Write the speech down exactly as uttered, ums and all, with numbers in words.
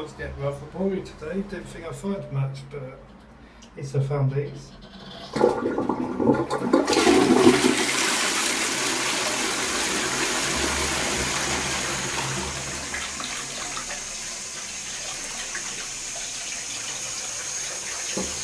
was getting rather boring today, didn't think I fired much, but it's I found these. Thank you.